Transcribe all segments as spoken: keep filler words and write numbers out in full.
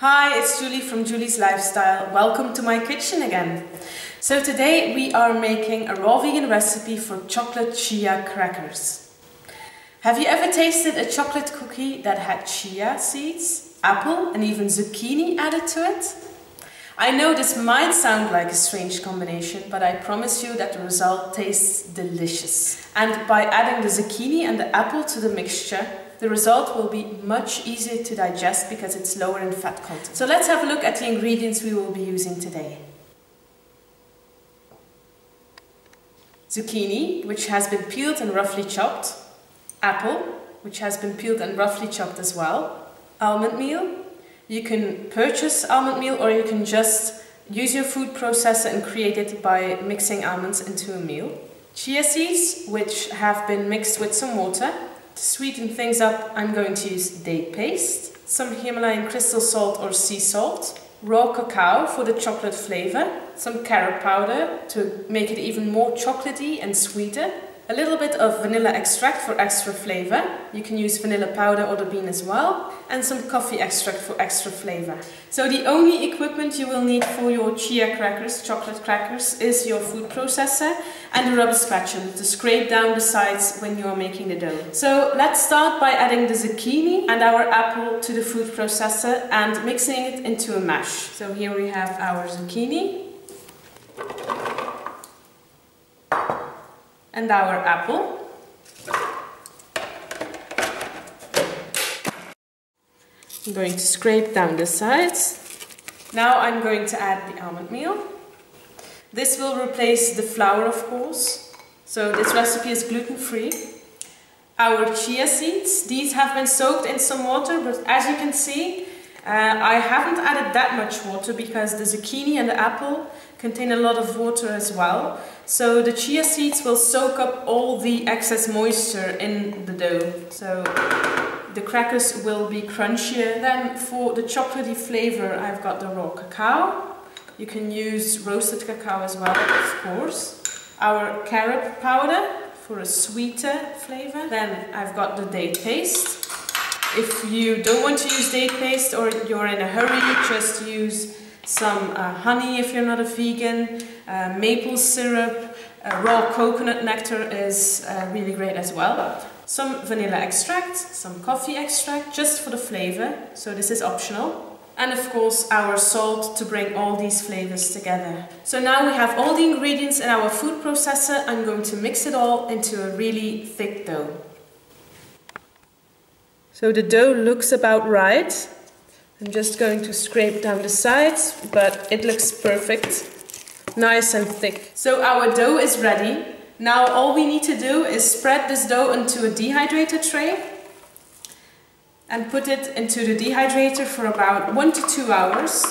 Hi, it's Julie from Julie's Lifestyle. Welcome to my kitchen again. So today we are making a raw vegan recipe for chocolate chia crackers. Have you ever tasted a chocolate cookie that had chia seeds, apple and even zucchini added to it? I know this might sound like a strange combination, but I promise you that the result tastes delicious. And by adding the zucchini and the apple to the mixture, the result will be much easier to digest because it's lower in fat content. So let's have a look at the ingredients we will be using today. Zucchini, which has been peeled and roughly chopped. Apple, which has been peeled and roughly chopped as well. Almond meal. You can purchase almond meal or you can just use your food processor and create it by mixing almonds into a meal. Chia seeds, which have been mixed with some water. To sweeten things up, I'm going to use date paste, some Himalayan crystal salt or sea salt, raw cacao for the chocolate flavor, some carob powder to make it even more chocolatey and sweeter, a little bit of vanilla extract for extra flavor. You can use vanilla powder or the bean as well, and some coffee extract for extra flavor. So the only equipment you will need for your chia crackers, chocolate crackers, is your food processor and a rubber spatula to scrape down the sides when you are making the dough. So let's start by adding the zucchini and our apple to the food processor and mixing it into a mash. So here we have our zucchini and our apple. I'm going to scrape down the sides. Now I'm going to add the almond meal. This will replace the flour, of course, so this recipe is gluten-free. Our chia seeds, these have been soaked in some water, but as you can see, uh, I haven't added that much water because the zucchini and the apple contain a lot of water as well. So the chia seeds will soak up all the excess moisture in the dough. So the crackers will be crunchier. Then for the chocolatey flavor, I've got the raw cacao. You can use roasted cacao as well, of course. Our carob powder for a sweeter flavor. Then I've got the date paste. If you don't want to use date paste or you're in a hurry, just use some uh, honey if you're not a vegan, uh, maple syrup, uh, raw coconut nectar is uh, really great as well. Some vanilla extract, some coffee extract, just for the flavor, so this is optional. And of course our salt to bring all these flavors together. So now we have all the ingredients in our food processor. I'm going to mix it all into a really thick dough. So the dough looks about right. I'm just going to scrape down the sides, but it looks perfect. Nice and thick. So our dough is ready. Now all we need to do is spread this dough into a dehydrator tray and put it into the dehydrator for about one to two hours.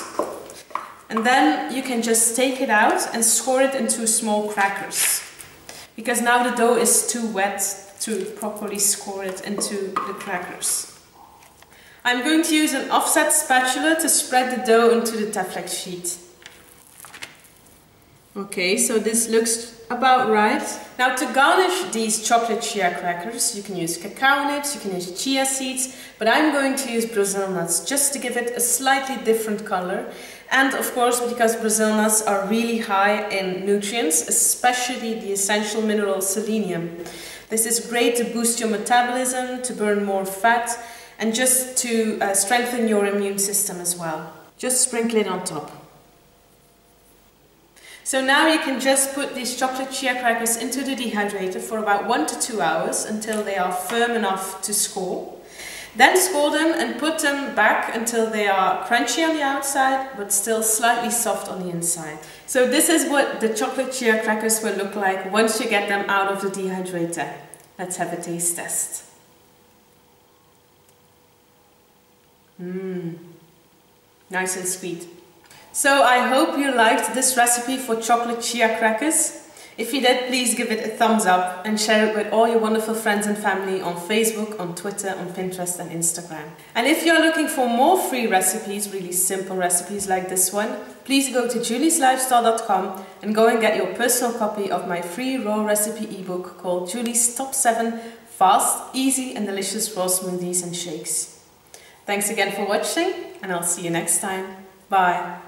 And then you can just take it out and score it into small crackers. Because now the dough is too wet to properly score it into the crackers. I'm going to use an offset spatula to spread the dough into the Teflex sheet. Okay, so this looks about right. Now to garnish these chocolate chia crackers, you can use cacao nibs, you can use chia seeds, but I'm going to use Brazil nuts just to give it a slightly different color. And of course, because Brazil nuts are really high in nutrients, especially the essential mineral selenium. This is great to boost your metabolism, to burn more fat, and just to uh, strengthen your immune system as well. Just sprinkle it on top. So now you can just put these chocolate chia crackers into the dehydrator for about one to two hours until they are firm enough to score. Then score them and put them back until they are crunchy on the outside but still slightly soft on the inside. So this is what the chocolate chia crackers will look like once you get them out of the dehydrator. Let's have a taste test. Mmm, nice and sweet. So I hope you liked this recipe for chocolate chia crackers. If you did, please give it a thumbs up and share it with all your wonderful friends and family on Facebook, on Twitter, on Pinterest and Instagram. And if you're looking for more free recipes, really simple recipes like this one, please go to julies lifestyle dot com and go and get your personal copy of my free raw recipe ebook called Julie's Top seven Fast, Easy and Delicious Raw Smoothies and Shakes. Thanks again for watching, and I'll see you next time. Bye.